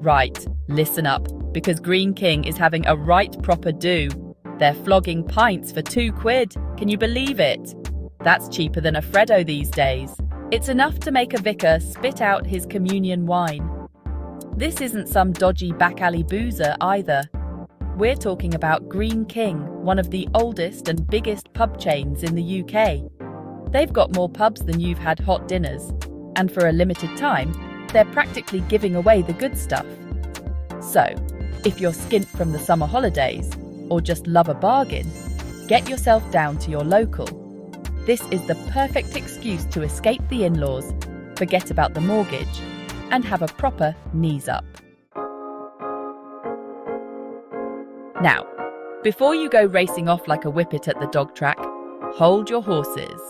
Right, listen up, because Greene King is having a right proper do. They're flogging pints for £2. Can you believe it? That's cheaper than a Freddo these days. It's enough to make a vicar spit out his communion wine. This isn't some dodgy back-alley boozer either. We're talking about Greene King, one of the oldest and biggest pub chains in the UK. They've got more pubs than you've had hot dinners, and for a limited time, they're practically giving away the good stuff. So, if you're skint from the summer holidays, or just love a bargain, get yourself down to your local. This is the perfect excuse to escape the in-laws, forget about the mortgage, and have a proper knees up. Now, before you go racing off like a whippet at the dog track, hold your horses.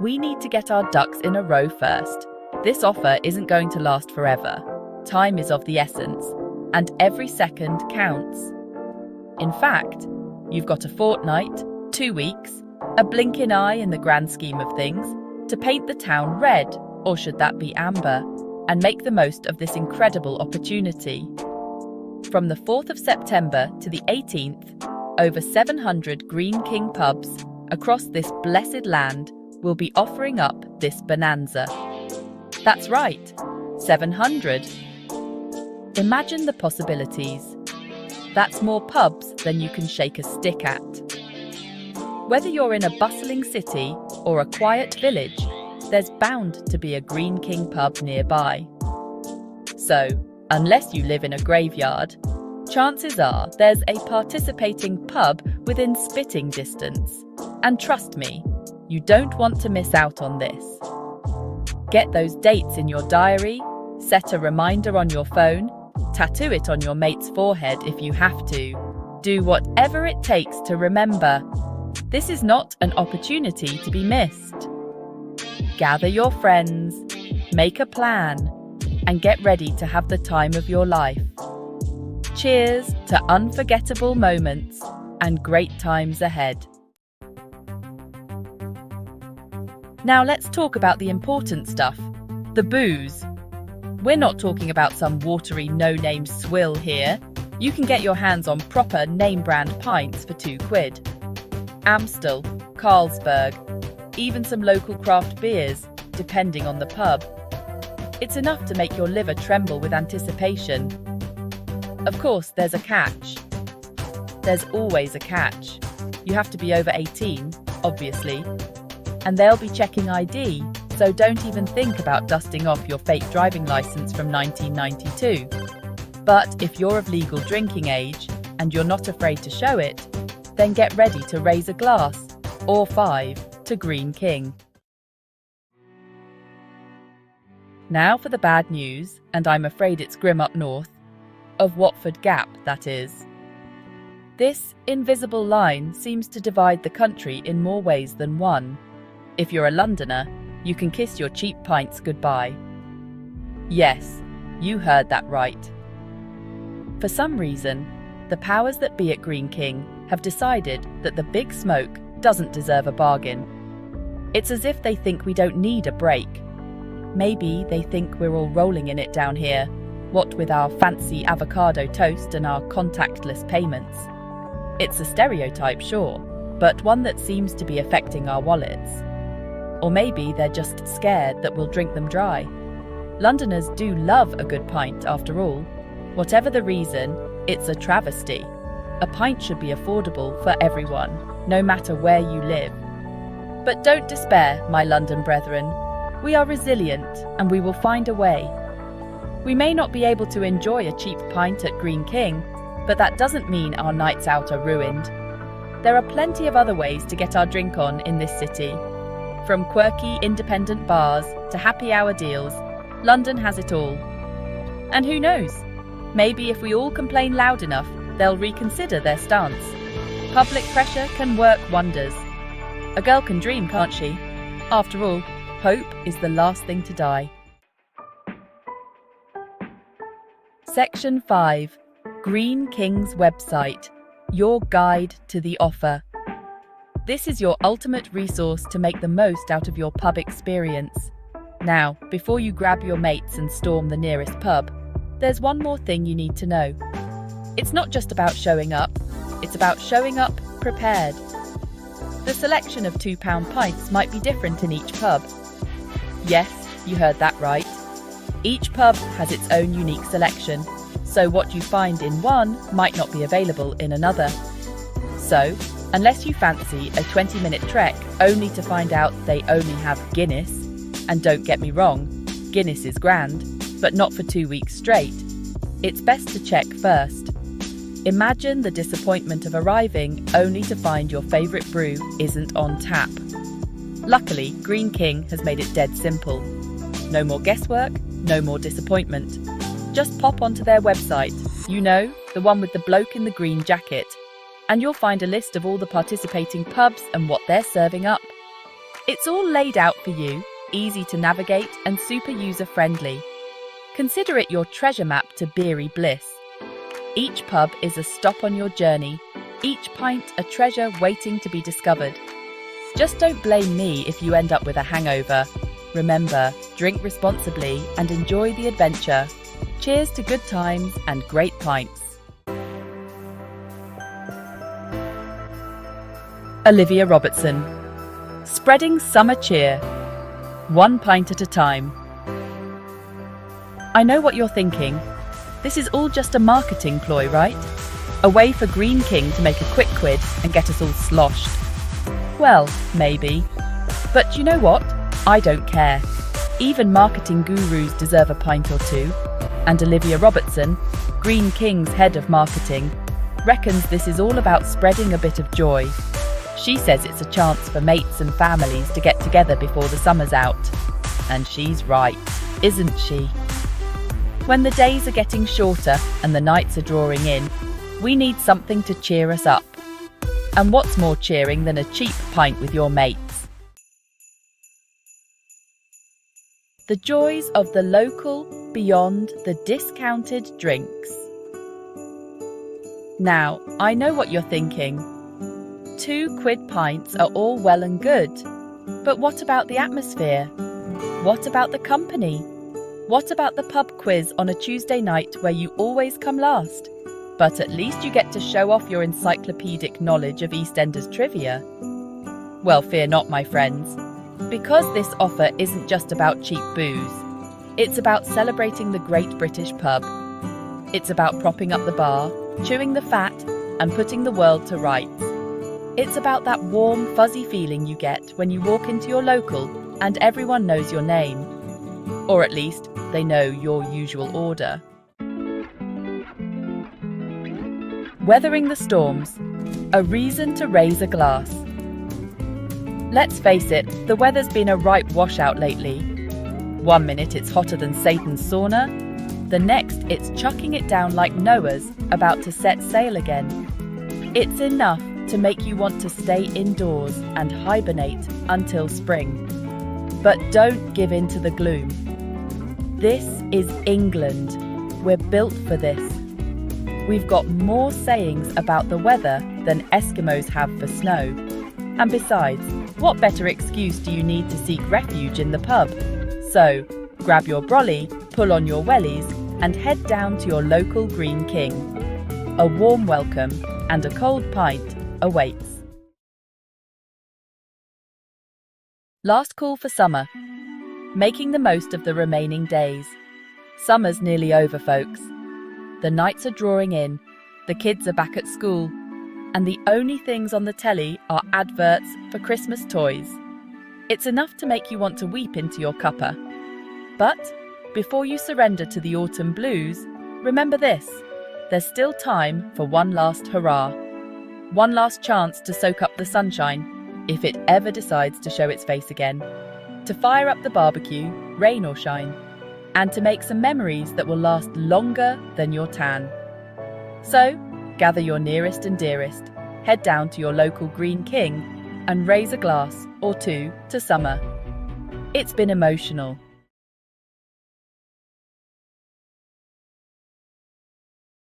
We need to get our ducks in a row first. This offer isn't going to last forever. Time is of the essence, and every second counts. In fact, you've got a fortnight, 2 weeks, a blinking eye in the grand scheme of things, to paint the town red, or should that be amber, and make the most of this incredible opportunity. From the 4th of September to the 18th, over 700 Greene King pubs across this blessed land will be offering up this bonanza. That's right, 700. Imagine the possibilities. That's more pubs than you can shake a stick at. Whether you're in a bustling city or a quiet village, there's bound to be a Greene King pub nearby. So, unless you live in a graveyard, chances are there's a participating pub within spitting distance. And trust me, you don't want to miss out on this. Get those dates in your diary, set a reminder on your phone, tattoo it on your mate's forehead if you have to. Do whatever it takes to remember. This is not an opportunity to be missed. Gather your friends, make a plan, and get ready to have the time of your life. Cheers to unforgettable moments and great times ahead. Now let's talk about the important stuff, the booze. We're not talking about some watery no-name swill here. You can get your hands on proper name-brand pints for £2. Amstel, Carlsberg, even some local craft beers, depending on the pub. It's enough to make your liver tremble with anticipation. Of course, there's a catch. There's always a catch. You have to be over 18, obviously, and they'll be checking ID, so don't even think about dusting off your fake driving licence from 1992. But if you're of legal drinking age and you're not afraid to show it, then get ready to raise a glass, or five, to Greene King. Now for the bad news, and I'm afraid it's grim up north, of Watford Gap, that is. This invisible line seems to divide the country in more ways than one. If you're a Londoner, you can kiss your cheap pints goodbye. Yes, you heard that right. For some reason, the powers that be at Greene King have decided that the big smoke doesn't deserve a bargain. It's as if they think we don't need a break. Maybe they think we're all rolling in it down here, what with our fancy avocado toast and our contactless payments. It's a stereotype, sure, but one that seems to be affecting our wallets. Or maybe they're just scared that we'll drink them dry. Londoners do love a good pint, after all. Whatever the reason, it's a travesty. A pint should be affordable for everyone, no matter where you live. But don't despair, my London brethren. We are resilient and we will find a way. We may not be able to enjoy a cheap pint at Greene King, but that doesn't mean our nights out are ruined. There are plenty of other ways to get our drink on in this city. From quirky independent bars to happy hour deals, London has it all. And who knows? Maybe if we all complain loud enough, they'll reconsider their stance. Public pressure can work wonders. A girl can dream, can't she? After all, hope is the last thing to die. Section 5. Greene King's website. Your guide to the offer. This is your ultimate resource to make the most out of your pub experience. Now, before you grab your mates and storm the nearest pub, there's one more thing you need to know. It's not just about showing up, it's about showing up prepared. The selection of £2 pints might be different in each pub. Yes, you heard that right. Each pub has its own unique selection, so what you find in one might not be available in another. So, unless you fancy a 20-minute trek only to find out they only have Guinness, and don't get me wrong, Guinness is grand, but not for 2 weeks straight, it's best to check first. Imagine the disappointment of arriving only to find your favourite brew isn't on tap. Luckily, Greene King has made it dead simple. No more guesswork, no more disappointment. Just pop onto their website, you know, the one with the bloke in the green jacket, and you'll find a list of all the participating pubs and what they're serving up. It's all laid out for you, easy to navigate and super user-friendly. Consider it your treasure map to beery bliss. Each pub is a stop on your journey, each pint a treasure waiting to be discovered. Just don't blame me if you end up with a hangover. Remember, drink responsibly and enjoy the adventure. Cheers to good times and great pints. Olivia Robertson. Spreading summer cheer. One pint at a time. I know what you're thinking. This is all just a marketing ploy, right? A way for Greene King to make a quick quid and get us all sloshed. Well, maybe. But you know what? I don't care. Even marketing gurus deserve a pint or two. And Olivia Robertson, Greene King's head of marketing, reckons this is all about spreading a bit of joy. She says it's a chance for mates and families to get together before the summer's out. And she's right, isn't she? When the days are getting shorter and the nights are drawing in, we need something to cheer us up. And what's more cheering than a cheap pint with your mates? The joys of the local beyond the discounted drinks. Now, I know what you're thinking. £2 pints are all well and good, but what about the atmosphere? What about the company? What about the pub quiz on a Tuesday night where you always come last? But at least you get to show off your encyclopedic knowledge of EastEnders trivia. Well, fear not, my friends, because this offer isn't just about cheap booze. It's about celebrating the great British pub. It's about propping up the bar, chewing the fat, and putting the world to rights. It's about that warm, fuzzy feeling you get when you walk into your local and everyone knows your name. Or at least, they know your usual order. Weathering the storms, a reason to raise a glass. Let's face it, the weather's been a right washout lately. 1 minute it's hotter than Satan's sauna, the next it's chucking it down like Noah's about to set sail again. It's enough to make you want to stay indoors and hibernate until spring. But don't give in to the gloom. This is England. We're built for this. We've got more sayings about the weather than Eskimos have for snow. And besides, what better excuse do you need to seek refuge in the pub? So, grab your brolly, pull on your wellies, and head down to your local Greene King. A warm welcome and a cold pint awaits. Last call for summer. Making the most of the remaining days. Summer's nearly over, folks. The nights are drawing in, the kids are back at school, and the only things on the telly are adverts for Christmas toys. It's enough to make you want to weep into your cuppa. But before you surrender to the autumn blues, remember this, there's still time for one last hurrah. One last chance to soak up the sunshine, if it ever decides to show its face again. To fire up the barbecue, rain or shine. And to make some memories that will last longer than your tan. So, gather your nearest and dearest, head down to your local Greene King and raise a glass or two to summer. It's been emotional.